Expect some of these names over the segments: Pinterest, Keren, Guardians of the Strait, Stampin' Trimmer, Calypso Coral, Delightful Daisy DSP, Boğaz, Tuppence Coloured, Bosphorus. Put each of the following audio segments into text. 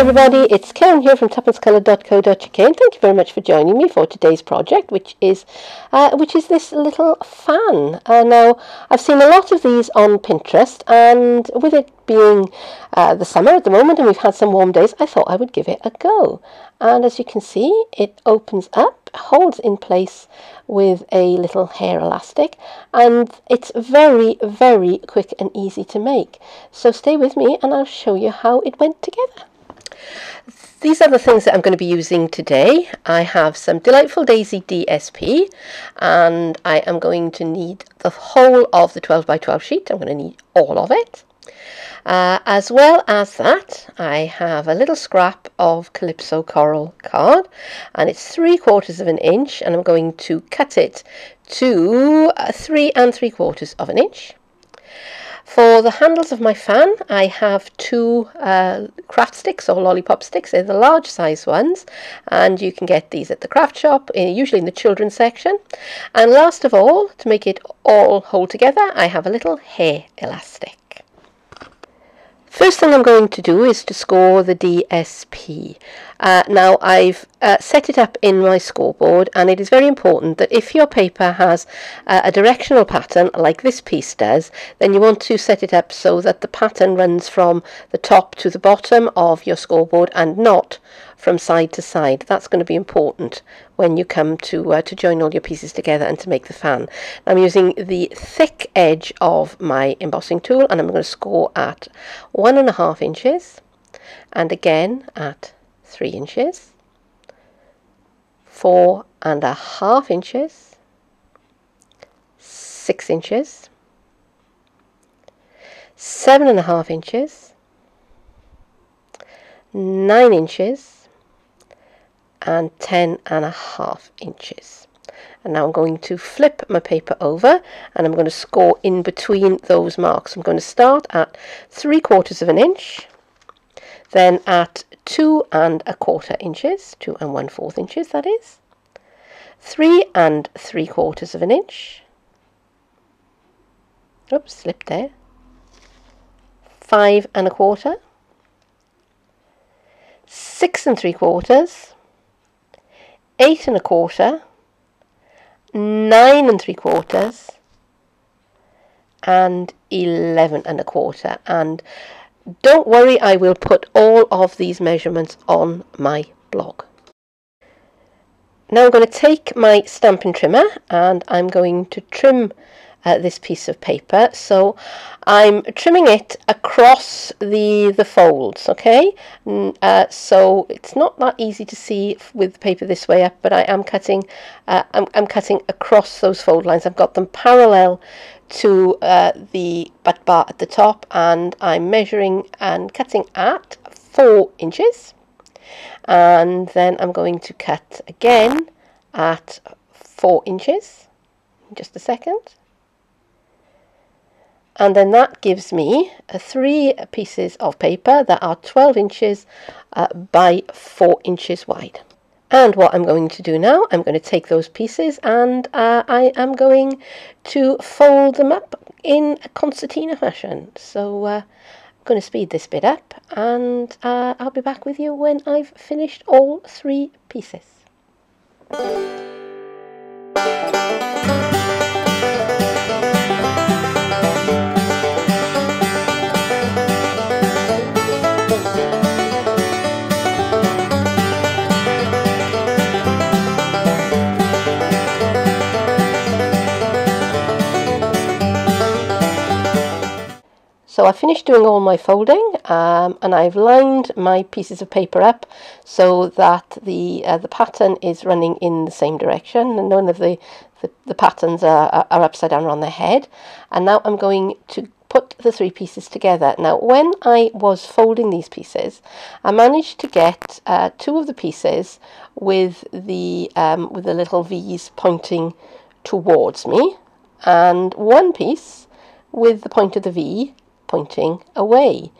everybody, it's Karen here from tuppencecoloured.co.uk, and thank you very much for joining me for today's project, which is this little fan. Now, I've seen a lot of these on Pinterest, and with it being the summer at the moment and we've had some warm days, I thought I would give it a go. And as you can see, it opens up, holds in place with a little hair elastic, and it's very, very quick and easy to make. So stay with me and I'll show you how it went together. These are the things that I'm going to be using today. I have some Delightful Daisy DSP, and I am going to need the whole of the 12 by 12 sheet. I'm going to need all of it. As well as that, I have a little scrap of Calypso Coral card, and it's 3/4 of an inch, and I'm going to cut it to 3 3/4 of an inch. For the handles of my fan, I have two craft sticks or lollipop sticks. They're the large size ones, and you can get these at the craft shop, usually in the children's section. And last of all, to make it all hold together, I have a little hair elastic. First thing I'm going to do is to score the DSP. Now, I've set it up in my scoreboard, and it is very important that if your paper has a directional pattern like this piece does, then you want to set it up so that the pattern runs from the top to the bottom of your scoreboard and not from side to side. That's going to be important when you come to join all your pieces together and to make the fan. I'm using the thick edge of my embossing tool, and I'm going to score at 1.5 inches, and again at 3 inches, 4.5 inches, 6 inches, 7.5 inches, 9 inches, and 10.5 inches. And now I'm going to flip my paper over, and I'm going to score in between those marks. I'm going to start at 3/4 of an inch, then at 2 1/4 inches, 2 1/4 inches that is, 3 3/4 of an inch, oops, slipped there, 5 1/4, 6 3/4, 8 1/4, 9 3/4, and 11 1/4. And don't worry, I will put all of these measurements on my blog. Now I'm going to take my Stampin' Trimmer, and I'm going to trim this piece of paper. So I'm trimming it across the folds, okay? So it's not that easy to see with the paper this way up, but I am cutting I'm cutting across those fold lines. I've got them parallel to the butt bar at the top, and I'm measuring and cutting at 4 inches, and then I'm going to cut again at 4 inches in just a second. And then that gives me 3 pieces of paper that are 12 inches by 4 inches wide. And what I'm going to do now, I'm going to take those pieces, and I am going to fold them up in a concertina fashion. So I'm going to speed this bit up, and I'll be back with you when I've finished all 3 pieces. So I finished doing all my folding, and I've lined my pieces of paper up so that the pattern is running in the same direction, and none of the patterns are upside down or on their head. And now I'm going to put the 3 pieces together. Now, when I was folding these pieces, I managed to get 2 of the pieces with the little V's pointing towards me, and 1 piece with the point of the V pointing away,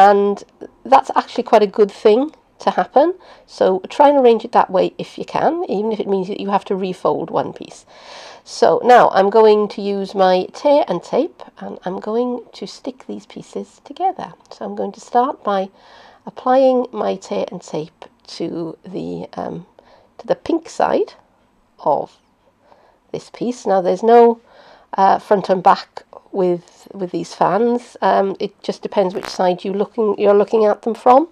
and that's actually quite a good thing to happen. So try and arrange it that way if you can, even if it means that you have to refold 1 piece. So now I'm going to use my tear and tape, and I'm going to stick these pieces together. So I'm going to start by applying my tear and tape to the pink side of this piece. Now there's no front and back with these fans. It just depends which side you're looking at them from.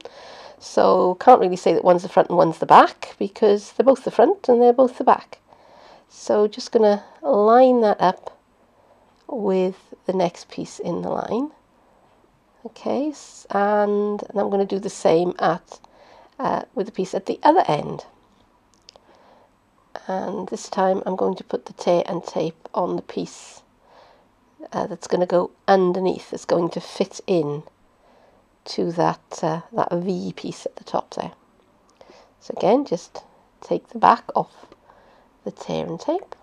So can't really say that one's the front and one's the back, because they're both the front and they're both the back. So just going to line that up with the next piece in the line. Okay, and I'm going to do the same at with the piece at the other end. And this time I'm going to put the tear and tape on the piece that's going to go underneath. That's going to fit in to that V piece at the top there. So again, just take the back off the tear and tape,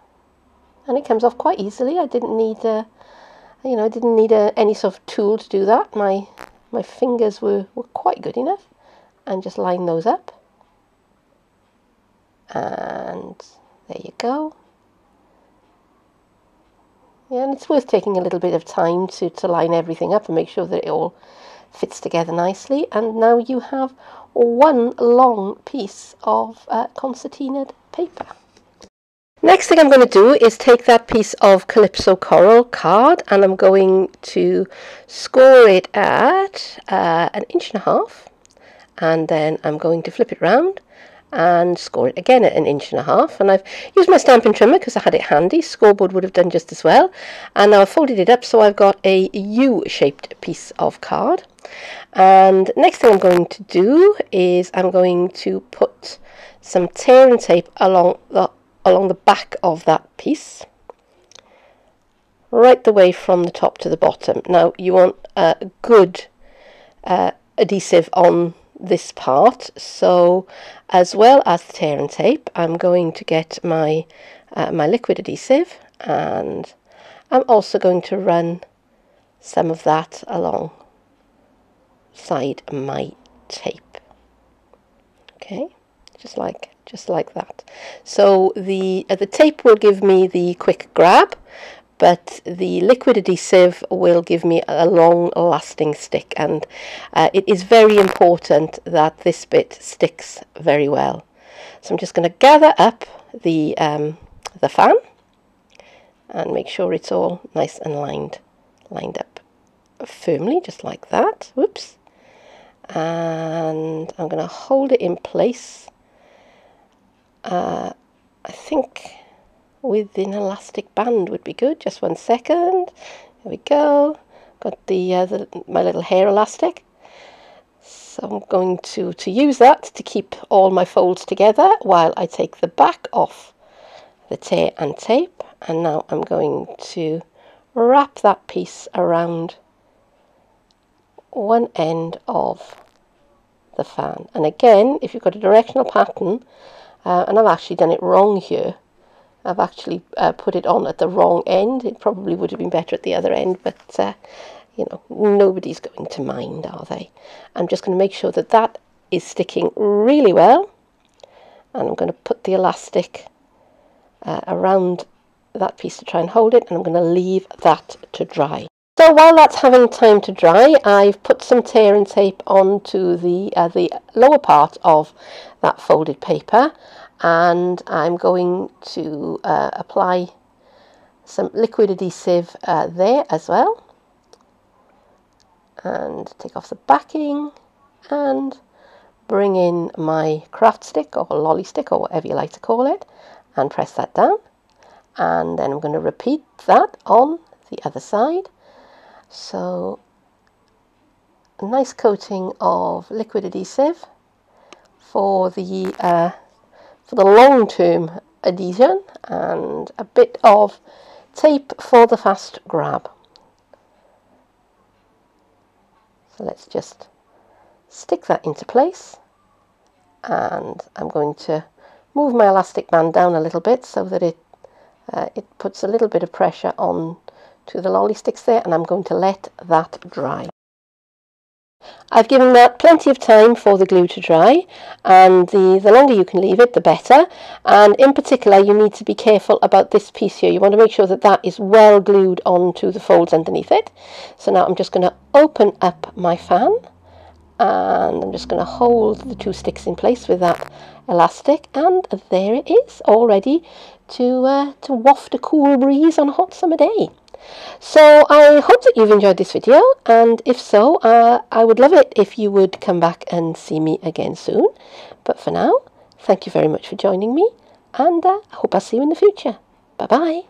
and it comes off quite easily. I didn't need any sort of tool to do that. My fingers were quite good enough, and just line those up. And there you go. Yeah, and it's worth taking a little bit of time to line everything up and make sure that it all fits together nicely. And now you have one long piece of concertinaed paper. Next thing I'm going to do is take that piece of Calypso Coral card, and I'm going to score it at 1.5 inches, and then I'm going to flip it round and score it again at 1.5 inches. And I've used my Stampin' Trimmer because I had it handy. Scoreboard would have done just as well. And now I've folded it up, so I've got a U-shaped piece of card. And next thing I'm going to do is I'm going to put some tear and tape along the back of that piece, right the way from the top to the bottom. Now you want a good adhesive on this part, so as well as the tear and tape, I'm going to get my liquid adhesive, and I'm also going to run some of that alongside my tape. Okay, just like that. So the tape will give me the quick grab, but the liquid adhesive will give me a long lasting stick, and it is very important that this bit sticks very well. So I'm just going to gather up the fan and make sure it's all nice and lined up firmly, just like that. Whoops. And I'm going to hold it in place, I think with an elastic band would be good. Just 1 second. There we go. Got my little hair elastic. So I'm going to use that to keep all my folds together while I take the back off the tear and tape. And now I'm going to wrap that piece around one end of the fan. And again, if you've got a directional pattern, and I've actually done it wrong here. I've actually put it on at the wrong end. It probably would have been better at the other end, but you know, nobody's going to mind, are they? I'm just going to make sure that is sticking really well, and I'm going to put the elastic around that piece to try and hold it, and I'm going to leave that to dry. So while that's having time to dry, I've put some tear and tape onto the lower part of that folded paper, and I'm going to apply some liquid adhesive there as well, and take off the backing and bring in my craft stick or lolly stick or whatever you like to call it, and press that down. And then I'm going to repeat that on the other side. So a nice coating of liquid adhesive for the long-term adhesion, and a bit of tape for the fast grab. So let's just stick that into place, and I'm going to move my elastic band down a little bit so that it puts a little bit of pressure on to the lolly sticks there, and I'm going to let that dry. I've given that plenty of time for the glue to dry, and the longer you can leave it, the better. And in particular, you need to be careful about this piece here. You want to make sure that that is well glued onto the folds underneath it. So now I'm just going to open up my fan and I'm just going to hold the two sticks in place with that elastic, and there it is, all ready to waft a cool breeze on a hot summer day. So I hope that you've enjoyed this video, and if so, I would love it if you would come back and see me again soon. But for now, thank you very much for joining me, and I hope I'll see you in the future. Bye bye.